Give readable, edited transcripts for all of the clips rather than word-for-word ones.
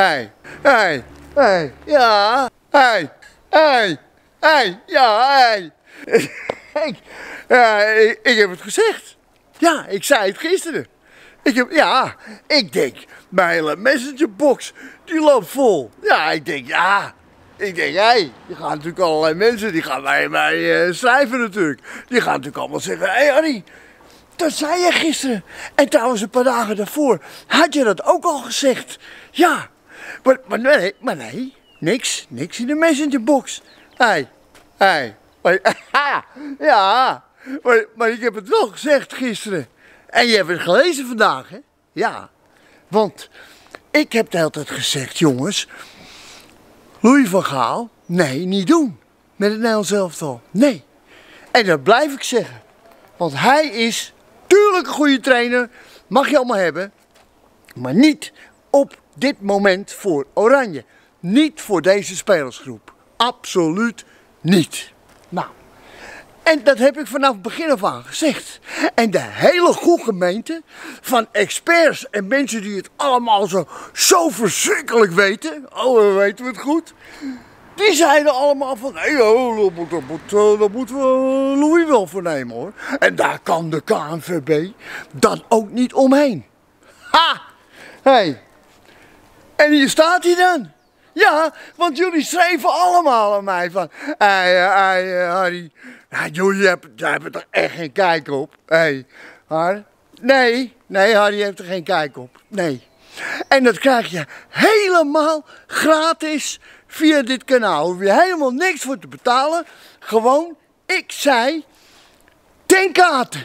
Hey, hey, hey, ja, hey, hey, hey, ja, hey. Ik heb het gezegd. Ja, ik zei het gisteren. Ik denk, mijn hele messengerbox, die loopt vol. Ja, ik denk, hey, die gaan natuurlijk allerlei mensen, die gaan mij schrijven natuurlijk. Die gaan natuurlijk allemaal zeggen, hey Annie, dat zei je gisteren. En trouwens een paar dagen daarvoor, had je dat ook al gezegd? Ja, maar nee, niks in de messengerbox. Ja, maar ik heb het wel gezegd gisteren. En je hebt het gelezen vandaag, hè? Ja, want ik heb de hele tijd gezegd, jongens, Louis van Gaal, nee, niet doen met het Nederlands elftal. Nee. En dat blijf ik zeggen. Want hij is tuurlijk een goede trainer, mag je allemaal hebben, maar niet op dit moment voor Oranje. Niet voor deze spelersgroep. Absoluut niet. Nou, en dat heb ik vanaf het begin af aan gezegd. En de hele goede gemeente van experts en mensen die het allemaal zo verschrikkelijk weten. Oh, we weten het goed. Die zeiden allemaal van, hé, dat moeten we Louis wel voor nemen, hoor. En daar kan de KNVB dan ook niet omheen. Ha! Hey. En hier staat hij dan. Ja, want jullie schreven allemaal aan mij van, Harry, jullie hebben er echt geen kijk op. Hey, nee, Harry heeft er geen kijk op. Nee. En dat krijg je helemaal gratis via dit kanaal. Daar hoef je helemaal niks voor te betalen. Gewoon, ik zei, Ten Cate.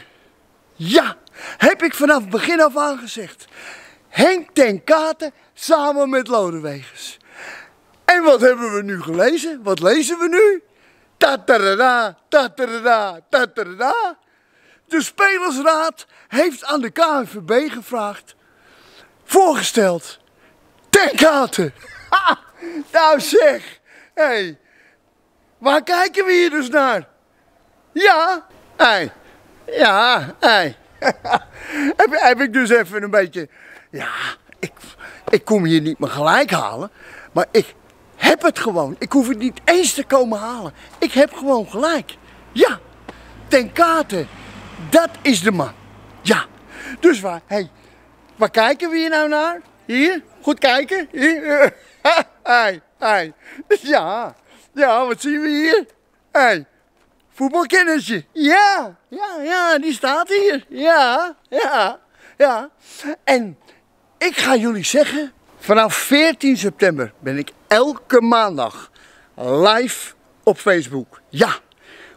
Ja, heb ik vanaf het begin af aan gezegd. Henk ten Cate samen met Lodeweges. En wat hebben we nu gelezen? Wat lezen we nu? Tatarada, tatarada, tatarada. De Spelersraad heeft aan de KNVB gevraagd, voorgesteld, Ten Cate. Ha, nou zeg, hey, waar kijken we hier dus naar? Ja, hey, ja, hey. Heb ik dus even een beetje, ja, ik kom hier niet mijn gelijk halen, maar ik heb het gewoon. Ik hoef het niet eens te komen halen. Ik heb gewoon gelijk. Ja, Ten Cate, dat is de man. Ja, dus waar kijken we hier nou naar? Hier, goed kijken. Hier. Hey, hey. Ja, wat zien we hier? Hey, voetbalkennisje. Ja, die staat hier. Ja. En ik ga jullie zeggen, vanaf 14 september ben ik elke maandag live op Facebook. Ja,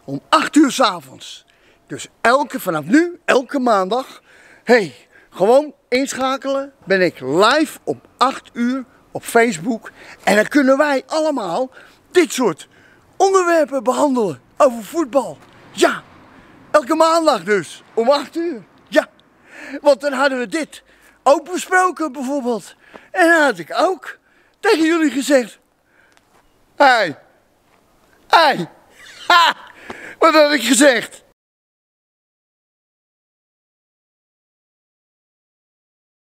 om 8 uur 's avonds. Dus vanaf nu, elke maandag, hey, gewoon inschakelen, ben ik live om 8 uur op Facebook. En dan kunnen wij allemaal dit soort onderwerpen behandelen over voetbal. Ja, elke maandag dus, om 8 uur. Ja, want dan hadden we dit ook besproken bijvoorbeeld. En dan had ik ook tegen jullie gezegd, hey, hey, ha, wat had ik gezegd?